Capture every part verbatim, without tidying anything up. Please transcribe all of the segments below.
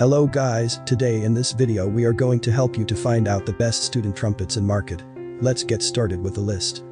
Hello guys, today in this video we are going to help you to find out the best student trumpets in market. Let's get started with the list.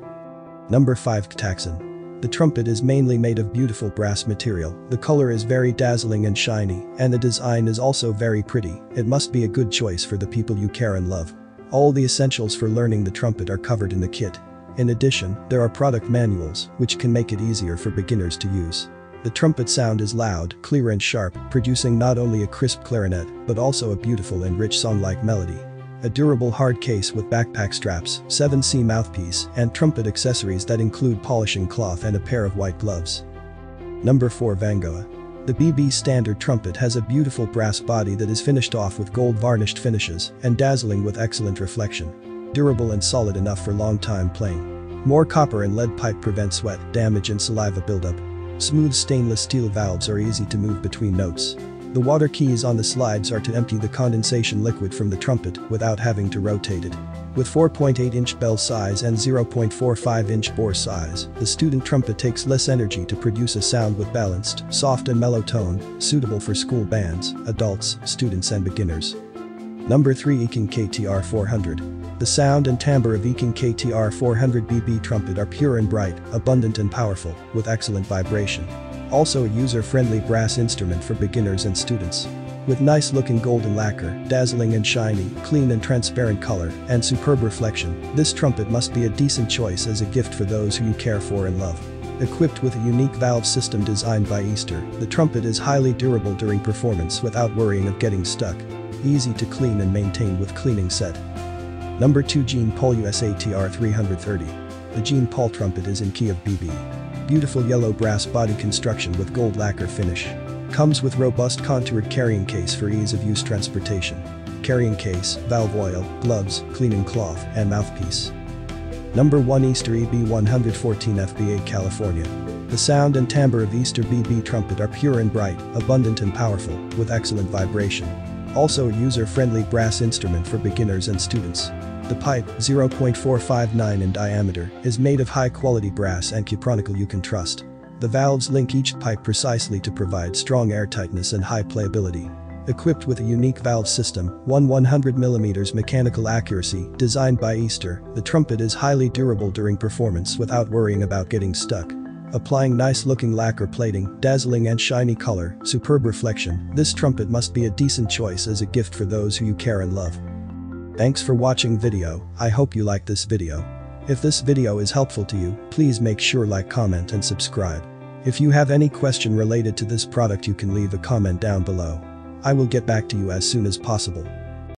Number five. Ktaxon. The trumpet is mainly made of beautiful brass material, the color is very dazzling and shiny, and the design is also very pretty, it must be a good choice for the people you care and love. All the essentials for learning the trumpet are covered in the kit. In addition, there are product manuals, which can make it easier for beginners to use. The trumpet sound is loud, clear and sharp, producing not only a crisp clarinet, but also a beautiful and rich song-like melody. A durable hard case with backpack straps, seven C mouthpiece, and trumpet accessories that include polishing cloth and a pair of white gloves. Number four. Vangoa. The B B standard trumpet has a beautiful brass body that is finished off with gold varnished finishes and dazzling with excellent reflection. Durable and solid enough for long time playing. More copper and lead pipe prevent sweat, damage and saliva buildup. Smooth stainless steel valves are easy to move between notes. The water keys on the slides are to empty the condensation liquid from the trumpet without having to rotate it. With four point eight inch bell size and zero point four five inch bore size, the student trumpet takes less energy to produce a sound with balanced, soft and mellow tone, suitable for school bands, adults, students and beginners. Number three. Eking K T R four hundred. The sound and timbre of Eking K T R four hundred B B trumpet are pure and bright, abundant and powerful, with excellent vibration. Also a user-friendly brass instrument for beginners and students. With nice-looking golden lacquer, dazzling and shiny, clean and transparent color, and superb reflection, this trumpet must be a decent choice as a gift for those who you care for and love. Equipped with a unique valve system designed by Eastar, the trumpet is highly durable during performance without worrying of getting stuck. Easy to clean and maintain with cleaning set. Number two. Jean Paul U S A T R three thirty. The Jean Paul trumpet is in key of B B. Beautiful yellow brass body construction with gold lacquer finish. Comes with robust contoured carrying case for ease of use transportation. Carrying case, valve oil, gloves, cleaning cloth, and mouthpiece. Number one. Eastar E B one fourteen F B A California. The sound and timbre of Eastar B B trumpet are pure and bright, abundant and powerful, with excellent vibration. Also a user-friendly brass instrument for beginners and students. The pipe, zero point four five nine in diameter, is made of high-quality brass and cupronical you can trust. The valves link each pipe precisely to provide strong airtightness and high playability. Equipped with a unique valve system, one one hundred millimeter mechanical accuracy, designed by Eastar, the trumpet is highly durable during performance without worrying about getting stuck. Applying nice-looking lacquer plating, dazzling and shiny color, superb reflection, this trumpet must be a decent choice as a gift for those who you care and love. Thanks for watching video, I hope you like this video. If this video is helpful to you, please make sure like, comment and subscribe. If you have any question related to this product you can leave a comment down below. I will get back to you as soon as possible.